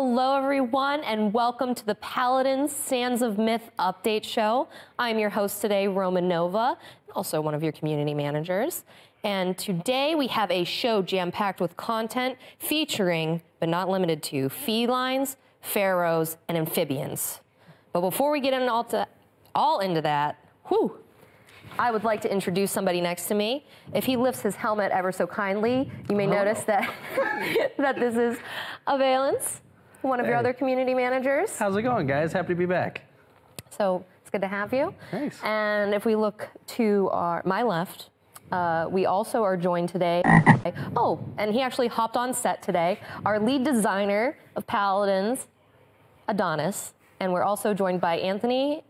Hello everyone and welcome to the Paladins Sands of Myth update show. I'm your host today, Romanova, also one of your community managers. And today we have a show jam-packed with content featuring, but not limited to, felines, pharaohs, and amphibians. But before we get into all into that, I would like to introduce somebody next to me. If he lifts his helmet ever so kindly, you may notice that this is Avalance, one of your other community managers. How's it going, guys? Happy to be back. So it's good to have you. Thanks. And if we look to my left, we also are joined today. Oh, and he actually hopped on set today. Our lead designer of Paladins, Adonis, and we're also joined by Anthony.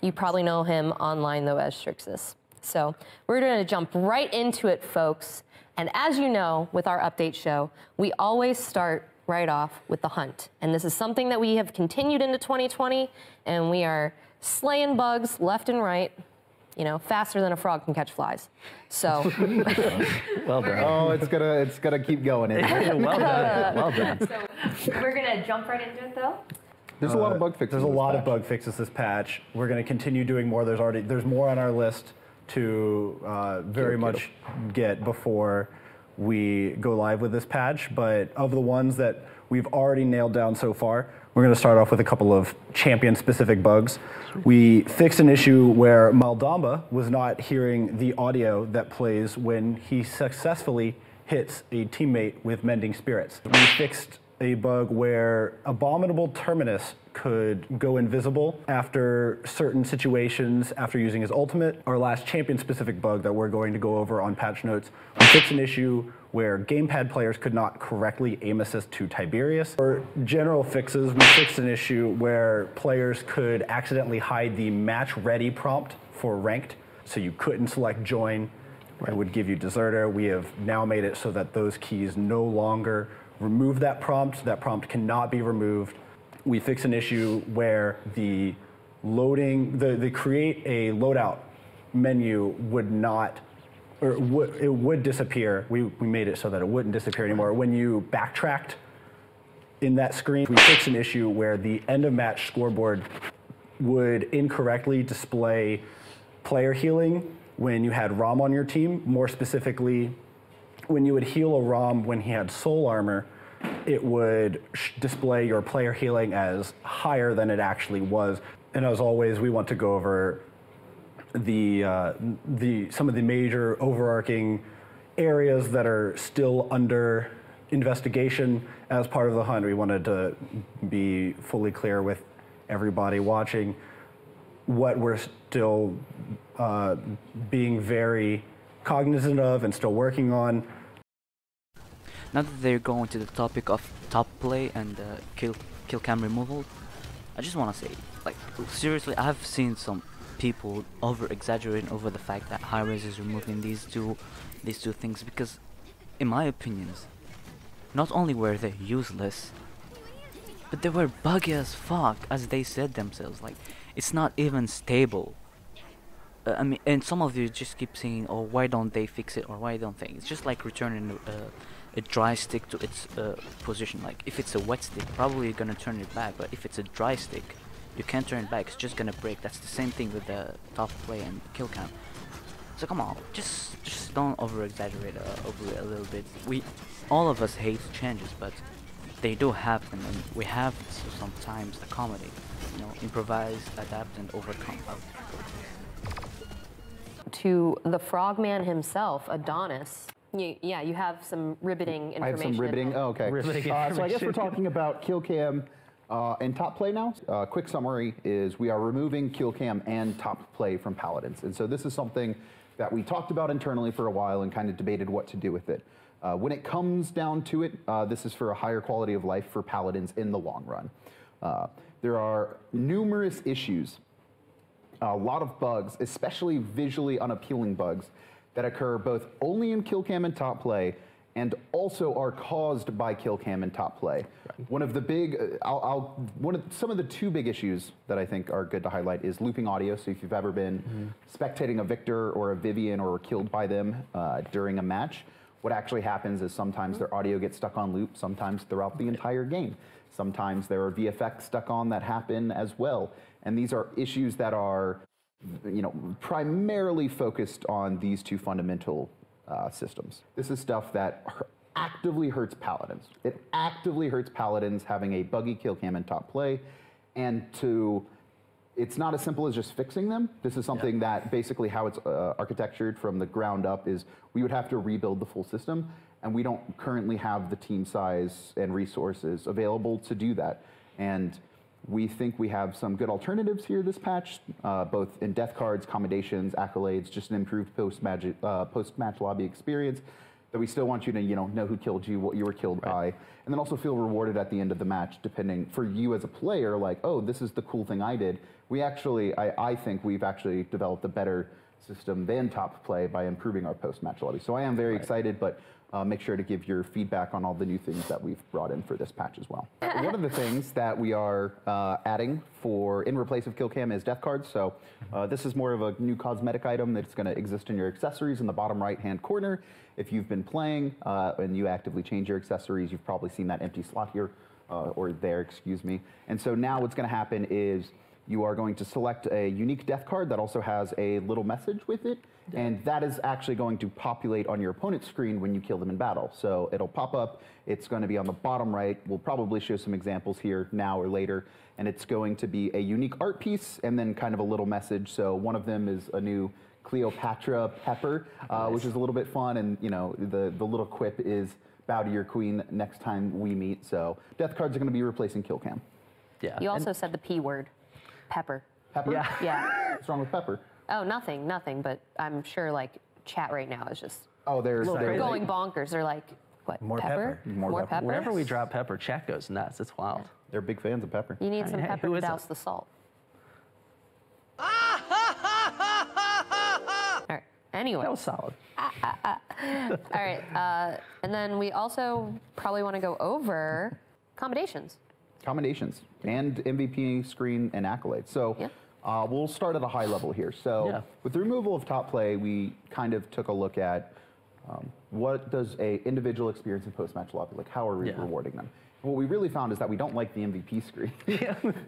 You probably know him online, though, as Strixis. So we're going to jump right into it, folks. And as you know, with our update show, we always start right off with the hunt. And this is something that we have continued into 2020, and we are slaying bugs left and right, you know, faster than a frog can catch flies. So well done. Oh, it's gonna keep going. Well done. Well done. So we're going to jump right into it, though. There's a lot of bug fixes. There's a lot of bug fixes this patch. We're going to continue doing more. There's more on our list to get before we go live with this patch. But of the ones that we've already nailed down so far, we're going to start off with a couple of champion-specific bugs. We fixed an issue where Maldamba was not hearing the audio that plays when he successfully hits a teammate with Mending Spirits. We fixed a bug where Abominable Terminus could go invisible after certain situations after using his ultimate. Our last champion-specific bug that we're going to go over on patch notes, we fixed an issue where gamepad players could not correctly aim assist to Tiberius. For general fixes, we fixed an issue where players could accidentally hide the match ready prompt for ranked, so you couldn't select join. It would give you deserter. We have now made it so that those keys no longer remove that prompt. That prompt cannot be removed. We fix an issue where the loading, the create a loadout menu would not, or it would disappear. We made it so that it wouldn't disappear anymore. When you backtracked in that screen, we fix an issue where the end of match scoreboard would incorrectly display player healing when you had ROM on your team. More specifically, when you would heal a ROM when he had soul armor, it would display your player healing as higher than it actually was. And as always, we want to go over some of the major overarching areas that are still under investigation as part of the hunt. We wanted to be fully clear with everybody watching what we're still being very cognizant of and still working on. Now that they're going to the topic of top play and kill cam removal, I just want to say, like, seriously, I've seen some people over-exaggerating over the fact that Hi-Rez is removing these two things, because in my opinions, not only were they useless, but they were buggy as fuck, as they said themselves. like, it's not even stable. I mean, and some of you just keep saying, "Oh, why don't they fix it?" or "Why don't they?" It's just like returning a dry stick to its position. Like, if it's a wet stick, probably you're gonna turn it back. But if it's a dry stick, you can't turn it back. It's just gonna break. That's the same thing with the top play and kill cam. So come on, just don't over-exaggerate over it a little bit. All of us hate changes, but they do happen, and we have to sometimes accommodate. You know, improvise, adapt, and overcome. To the frogman himself, Adonis. You have some riveting information. I have some riveting, so I guess we're talking about kill cam and top play now. Quick summary is we are removing kill cam and top play from Paladins. And so this is something that we talked about internally for a while and kind of debated what to do with it. When it comes down to it, this is for a higher quality of life for Paladins in the long run. There are numerous issues, a lot of bugs, especially visually unappealing bugs, that occur both only in kill cam and top play, and also are caused by kill cam and top play. Right. One of the big, some of the two big issues that I think are good to highlight is looping audio. So if you've ever been spectating a Victor or a Vivian or were killed by them during a match, What actually happens is sometimes their audio gets stuck on loop, sometimes throughout the entire game. Sometimes there are VFX stuck on that happen as well. And these are issues that are, you know, primarily focused on these two fundamental systems. This is stuff that actively hurts Paladins. It actively hurts Paladins having a buggy kill cam in top play, and to, it's not as simple as just fixing them. This is something that basically how it's architectured from the ground up is we would have to rebuild the full system, and we don't currently have the team size and resources available to do that. And we think we have some good alternatives here this patch, both in death cards, commendations, accolades, just an improved post-match lobby experience. That we still want you to, you know who killed you, what you were killed by, and then also feel rewarded at the end of the match, depending, for you as a player, like, oh, this is the cool thing I did. We actually, I think we've actually developed a better system than top play by improving our post-match lobby. So I am very excited, but make sure to give your feedback on all the new things that we've brought in for this patch as well. One of the things that we are adding for in replace of kill cam is death cards. So this is more of a new cosmetic item that's going to exist in your accessories in the bottom right-hand corner. If you've been playing and you actively change your accessories, you've probably seen that empty slot here, or there, excuse me. And so now what's going to happen is you are going to select a unique death card that also has a little message with it, and that is actually going to populate on your opponent's screen when you kill them in battle. So it'll pop up, it's going to be on the bottom right, we'll probably show some examples here now or later, and it's going to be a unique art piece and then kind of a little message. So one of them is a new Cleopatra Pepper, which is a little bit fun, and you know the little quip is, bow to your queen next time we meet. So death cards are going to be replacing kill cam. Yeah. You also said the P word. Pepper. Pepper? Yeah. What's wrong with pepper? Oh, nothing, nothing, but I'm sure like chat right now is just they're going bonkers. They're like, what, more pepper? More pepper? Whenever we drop pepper, chat goes nuts. It's wild. They're big fans of pepper. You need some pepper to douse the salt. All right, anyway. That was solid. All right, and then we also probably want to go over commendations. Commendations and MVP screen and accolades. So we'll start at a high level here. So with the removal of top play, we kind of took a look at what does an individual experience in post-match lobby, like how are we rewarding them? What we really found is that we don't like the MVP screen.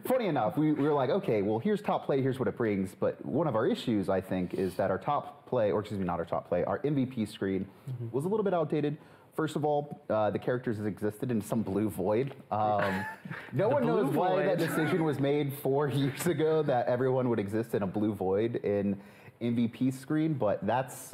Funny enough, we were like, okay, well, here's top play, here's what it brings. But one of our issues, I think, is that our top play, or excuse me, not our top play, our MVP screen was a little bit outdated. First of all, the characters existed in some blue void. No one knows why that decision was made 4 years ago that everyone would exist in a blue void in MVP screen, but that's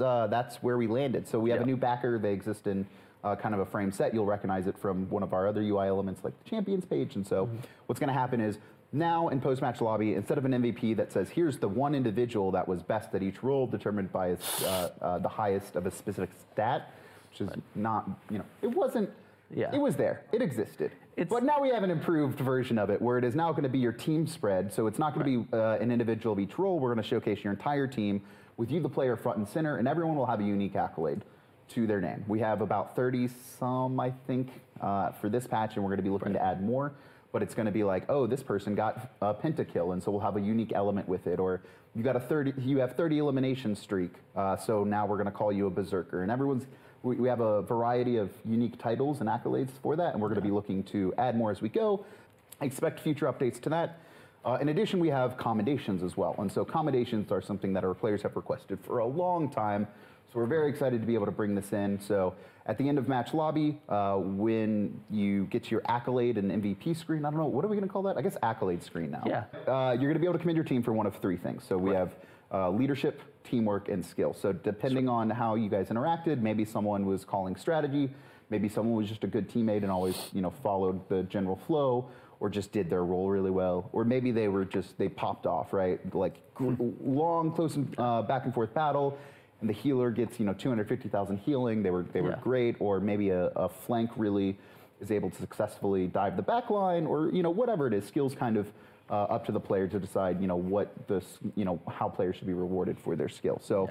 where we landed. So we have a new backer. They exist in kind of a frame set. You'll recognize it from one of our other UI elements like the champions page. And so what's going to happen is now in post-match lobby, instead of an MVP that says, here's the one individual that was best at each role determined by the highest of a specific stat, which is not, you know, it wasn't, it was there, it existed. But now we have an improved version of it where it is now going to be your team spread, so it's not going to be an individual of each role. We're going to showcase your entire team with you, the player, front and center, and everyone will have a unique accolade to their name. We have about 30-some, I think, for this patch, and we're going to be looking to add more. But it's going to be like, oh, this person got a pentakill, and so we'll have a unique element with it. Or you got a 30, you have 30 elimination streak, so now we're going to call you a berserker. And everyone's, we have a variety of unique titles and accolades for that, and we're going to be looking to add more as we go. I expect future updates to that. In addition, we have commendations as well, and so commendations are something that our players have requested for a long time. So we're very excited to be able to bring this in. So at the end of match lobby, when you get to your accolade and MVP screen, I don't know, what are we going to call that? I guess accolade screen now. Yeah. You're going to be able to commend your team for one of three things. So we have leadership, teamwork, and skill. So depending on how you guys interacted, maybe someone was calling strategy, maybe someone was just a good teammate and always, you know, followed the general flow, or just did their role really well, or maybe they were just, they popped off, right? Like long, close, back and forth battle, and the healer gets, you know, 250,000 healing, they were great, or maybe a flank really is able to successfully dive the back line, or, you know, whatever it is, skills kind of up to the player to decide, you know, what this, you know, how players should be rewarded for their skill. So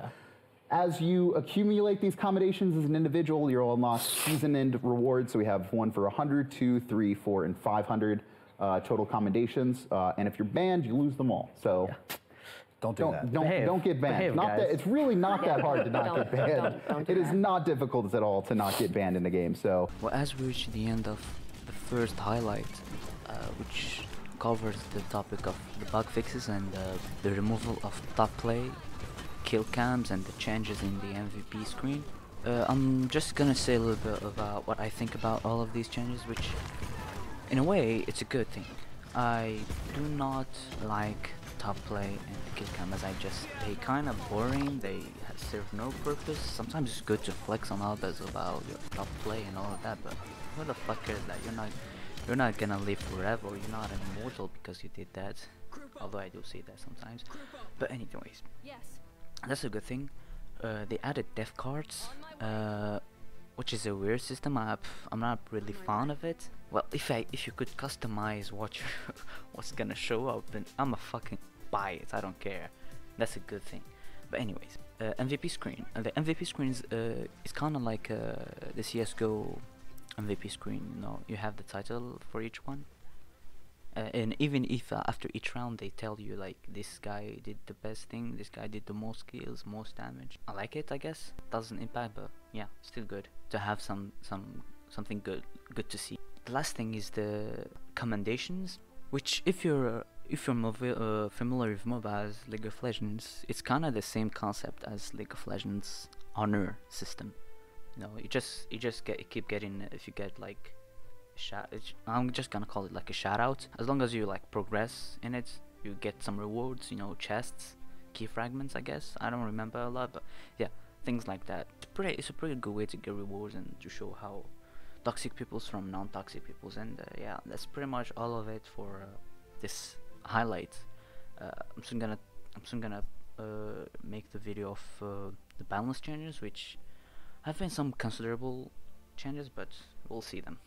as you accumulate these commendations as an individual, you'll unlock season-end rewards, so we have one for 100, 2, 3, 4, and 500 total commendations, and if you're banned, you lose them all. So. Don't get banned. Behave, not that, it's really not that hard to not get banned. It is not difficult at all to not get banned in the game, so. Well, as we reach the end of the first highlight, which covers the topic of the bug fixes and the removal of top play, kill cams, and the changes in the MVP screen, I'm just gonna say a little bit about what I think about all of these changes, which, in a way, it's a good thing. I do not like top play and the kill cam, as I just, they kind of boring, they serve no purpose. Sometimes it's good to flex on others about your top play and all of that, but who the fuck cares that? You're not gonna live forever, you're not immortal because you did that, although I do see that sometimes. But anyways, that's a good thing. They added death cards, which is a weird system. I'm not really fond of it. Well, if you could customize what what's gonna show up, then I'ma fucking buy it. I don't care. That's a good thing. But anyways, MVP screen. The MVP screen is kind of like the CS:GO MVP screen. You know, you have the title for each one, and even if after each round they tell you like this guy did the best thing, this guy did the most kills, most damage. I like it, I guess. Doesn't impact, but yeah, still good to have something good to see. The last thing is the commendations, which if you're familiar with MOBAs, League of Legends, it's kind of the same concept as League of Legends honor system. You know, you keep getting if you get like I'm just gonna call it like a shout out. As long as you like progress in it, you get some rewards. You know, chests, key fragments. I guess I don't remember a lot, but yeah, things like that. It's a pretty good way to get rewards and to show how toxic peoples from non-toxic peoples, and yeah, that's pretty much all of it for this highlight. I'm soon gonna make the video of the balance changes, which have been some considerable changes, but we'll see them.